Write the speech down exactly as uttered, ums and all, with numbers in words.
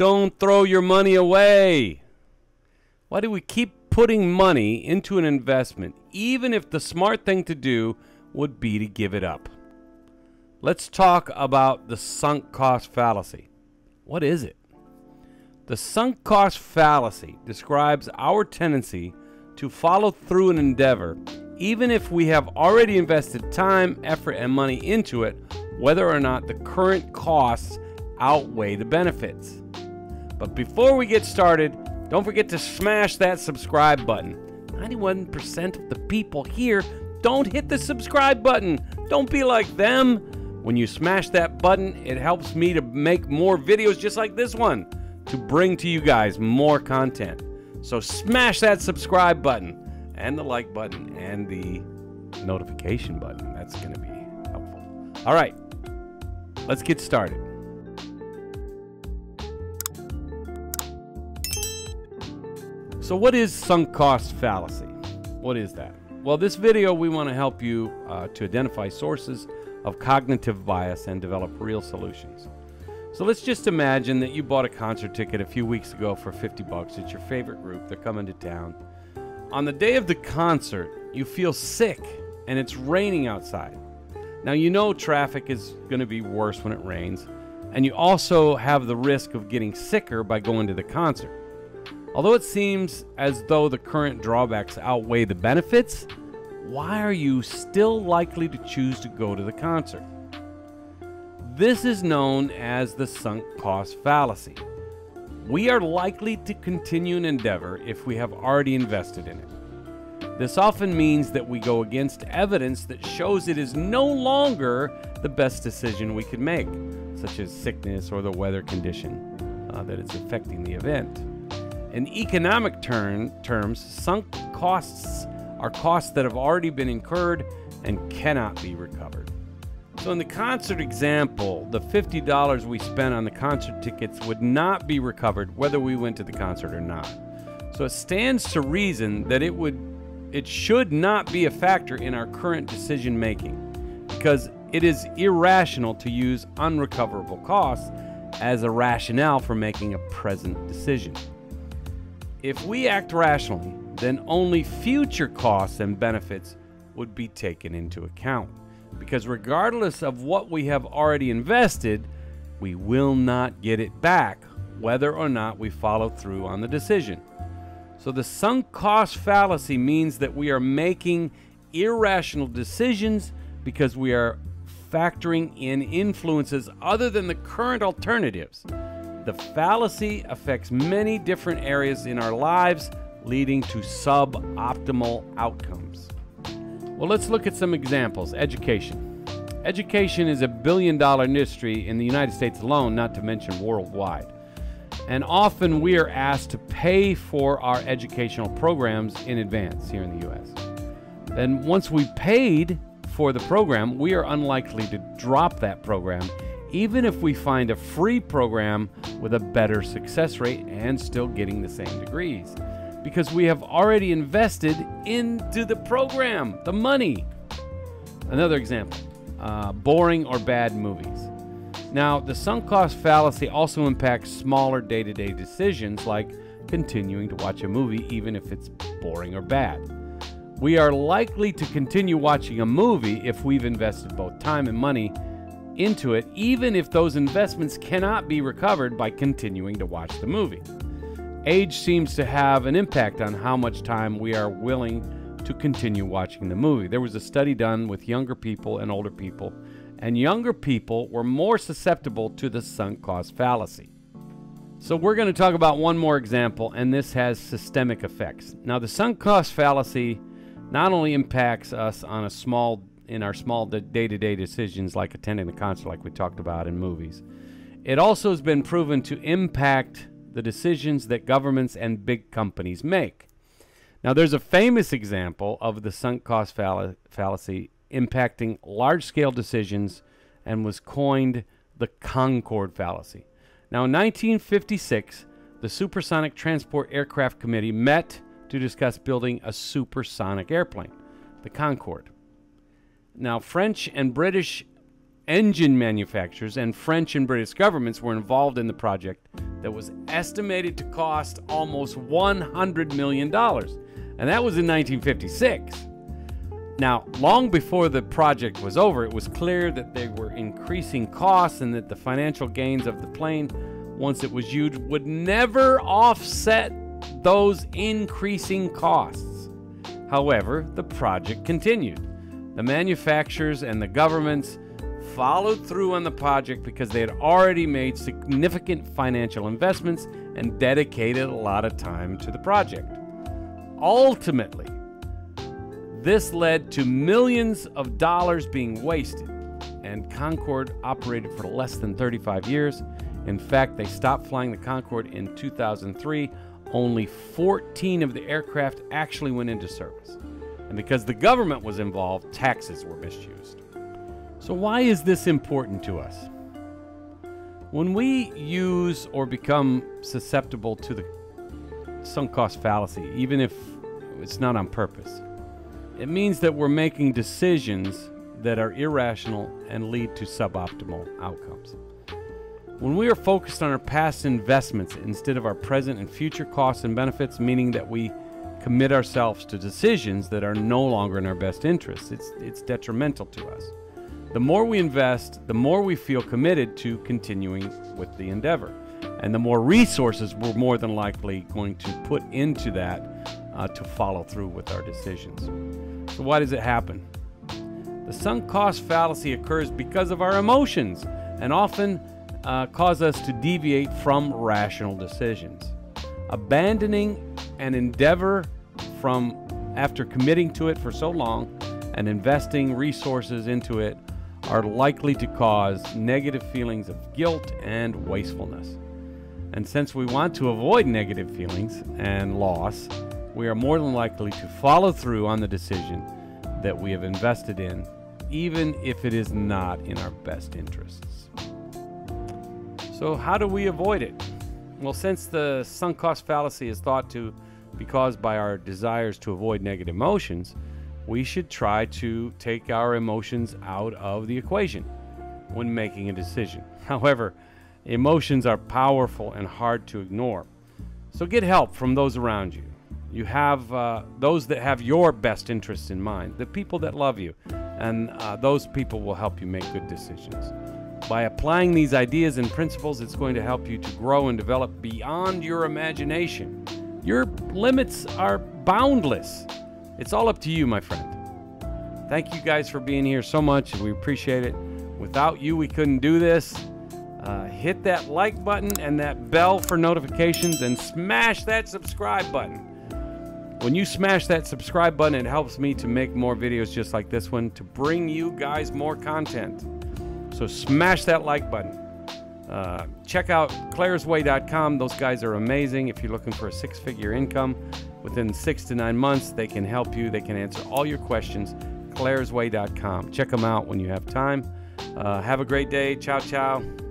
Don't throw your money away. Why do we keep putting money into an investment, even if the smart thing to do would be to give it up? Let's talk about the sunk cost fallacy. What is it? The sunk cost fallacy describes our tendency to follow through an endeavor, even if we have already invested time, effort, and money into it, whether or not the current costs outweigh the benefits. But before we get started, don't forget to smash that subscribe button. ninety-one percent of the people here don't hit the subscribe button. Don't be like them. When you smash that button, it helps me to make more videos just like this one to bring to you guys more content. So smash that subscribe button and the like button and the notification button. That's going to be helpful. All right, let's get started. So what is sunk cost fallacy? What is that? Well, this video, we want to help you uh, to identify sources of cognitive bias and develop real solutions. So let's just imagine that you bought a concert ticket a few weeks ago for fifty bucks. It's your favorite group. They're coming to town. On the day of the concert, you feel sick and it's raining outside. Now, you know traffic is going to be worse when it rains, and you also have the risk of getting sicker by going to the concert. Although it seems as though the current drawbacks outweigh the benefits, why are you still likely to choose to go to the concert? This is known as the sunk cost fallacy. We are likely to continue an endeavor if we have already invested in it. This often means that we go against evidence that shows it is no longer the best decision we could make, such as sickness or the weather condition uh, that is affecting the event. In economic term, terms, sunk costs are costs that have already been incurred and cannot be recovered. So in the concert example, the fifty dollars we spent on the concert tickets would not be recovered whether we went to the concert or not. So it stands to reason that it would, it should not be a factor in our current decision making, because it is irrational to use unrecoverable costs as a rationale for making a present decision. If we act rationally, then only future costs and benefits would be taken into account, because regardless of what we have already invested, we will not get it back whether or not we follow through on the decision. So the sunk cost fallacy means that we are making irrational decisions because we are factoring in influences other than the current alternatives. The fallacy affects many different areas in our lives, leading to suboptimal outcomes. Well, let's look at some examples. Education. Education is a billion dollar industry in the United States alone, not to mention worldwide. And often we are asked to pay for our educational programs in advance here in the U S. Then once we've paid for the program, we are unlikely to drop that program, even if we find a free program with a better success rate and still getting the same degrees, because we have already invested into the program, the money. Another example, uh, boring or bad movies. Now, the sunk cost fallacy also impacts smaller day-to-day decisions, like continuing to watch a movie even if it's boring or bad. We are likely to continue watching a movie if we've invested both time and money into it, even if those investments cannot be recovered by continuing to watch the movie. Age seems to have an impact on how much time we are willing to continue watching the movie. There was a study done with younger people and older people, and younger people were more susceptible to the sunk cost fallacy. So we're going to talk about one more example, and this has systemic effects. Now, the sunk cost fallacy not only impacts us on a small in our small day-to-day decisions, like attending the concert, like we talked about in movies. It also has been proven to impact the decisions that governments and big companies make. Now, there's a famous example of the sunk cost fall fallacy impacting large-scale decisions, and was coined the Concorde fallacy. Now, in nineteen fifty-six, the Supersonic Transport Aircraft Committee met to discuss building a supersonic airplane, the Concorde. Now, French and British engine manufacturers and French and British governments were involved in the project that was estimated to cost almost one hundred million dollars, and that was in nineteen fifty-six. Now, long before the project was over, it was clear that they were increasing costs and that the financial gains of the plane, once it was used, would never offset those increasing costs. However, the project continued. The manufacturers and the governments followed through on the project because they had already made significant financial investments and dedicated a lot of time to the project. Ultimately, this led to millions of dollars being wasted, and Concorde operated for less than thirty-five years. In fact, they stopped flying the Concorde in two thousand three. Only fourteen of the aircraft actually went into service. And because the government was involved, taxes were misused. So why is this important to us? When we use or become susceptible to the sunk cost fallacy, even if it's not on purpose, it means that we're making decisions that are irrational and lead to suboptimal outcomes. When we are focused on our past investments instead of our present and future costs and benefits, meaning that we commit ourselves to decisions that are no longer in our best interests, it's, it's detrimental to us. The more we invest, the more we feel committed to continuing with the endeavor, and the more resources we're more than likely going to put into that Uh, to follow through with our decisions. So why does it happen? The sunk cost fallacy occurs because of our emotions and often uh, cause us to deviate from rational decisions. Abandoning an endeavor from after committing to it for so long and investing resources into it are likely to cause negative feelings of guilt and wastefulness. And since we want to avoid negative feelings and loss, we are more than likely to follow through on the decision that we have invested in, even if it is not in our best interests. So how do we avoid it? Well, since the sunk cost fallacy is thought to be caused by our desires to avoid negative emotions, we should try to take our emotions out of the equation when making a decision. However, emotions are powerful and hard to ignore. So get help from those around you. You have uh, those that have your best interests in mind, the people that love you, and uh, those people will help you make good decisions. By applying these ideas and principles, it's going to help you to grow and develop beyond your imagination. Your limits are boundless. It's all up to you, my friend. Thank you guys for being here so much. We appreciate it. Without you, we couldn't do this. Uh, hit that like button and that bell for notifications, and smash that subscribe button. When you smash that subscribe button, it helps me to make more videos just like this one to bring you guys more content. So smash that like button. Uh, check out clarusway dot com. Those guys are amazing. If you're looking for a six-figure income within six to nine months, they can help you. They can answer all your questions. clarusway dot com. Check them out when you have time. Uh, have a great day. Ciao, ciao.